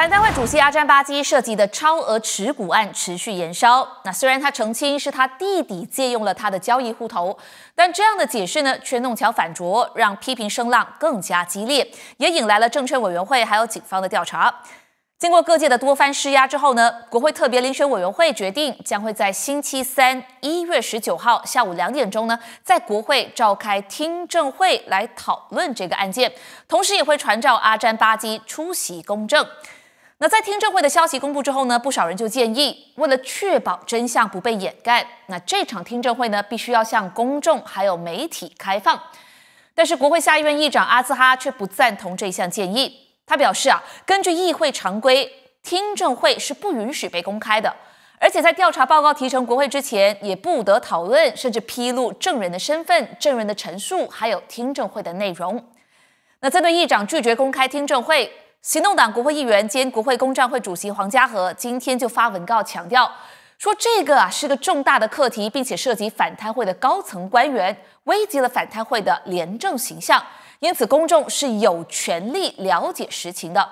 反对会主席阿占巴基涉及的超额持股案持续延烧。那虽然他澄清是他弟弟借用了他的交易户头，但这样的解释呢，却弄巧反拙，让批评声浪更加激烈，也引来了证券委员会还有警方的调查。经过各界的多番施压之后呢，国会特别遴选委员会决定，将会在星期三1月19号下午2点钟呢，在国会召开听证会来讨论这个案件，同时也会传召阿占巴基出席公证。 那在听证会的消息公布之后呢，不少人就建议，为了确保真相不被掩盖，那这场听证会呢，必须要向公众还有媒体开放。但是国会下议院议长阿兹哈却不赞同这项建议，他表示啊，根据议会常规，听证会是不允许被公开的，而且在调查报告提呈国会之前，也不得讨论甚至披露证人的身份、证人的陈述，还有听证会的内容。那针对议长拒绝公开听证会， 行动党国会议员兼国会公战会主席黄家和今天就发文告强调，说这个是个重大的课题，并且涉及反贪会的高层官员，危及了反贪会的廉政形象，因此公众是有权利了解实情的。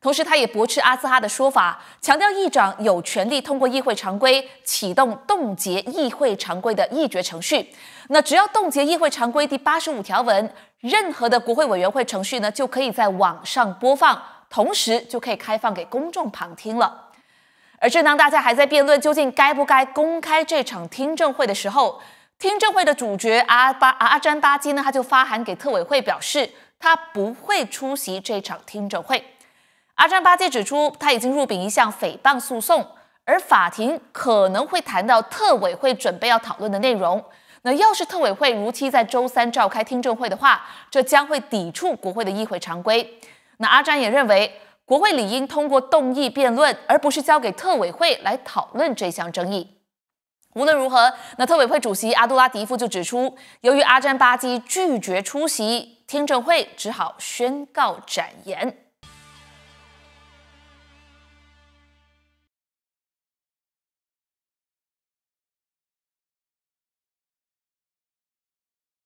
同时，他也驳斥阿兹哈的说法，强调议长有权利通过议会常规启动冻结议会常规的议决程序。那只要冻结议会常规第85条文，任何的国会委员会程序呢，就可以在网上播放。 同时就可以开放给公众旁听了。而正当大家还在辩论究竟该不该公开这场听证会的时候，听证会的主角阿占巴基呢，他就发函给特委会，表示他不会出席这场听证会。阿占巴基指出，他已经入禀一项诽谤诉讼，而法庭可能会谈到特委会准备要讨论的内容。 那要是特委会如期在周3召开听证会的话，这将会抵触国会的议会常规。那阿占也认为，国会理应通过动议辩论，而不是交给特委会来讨论这项争议。无论如何，那特委会主席阿杜拉迪夫就指出，由于阿占巴基拒绝出席听证会，只好宣告展延。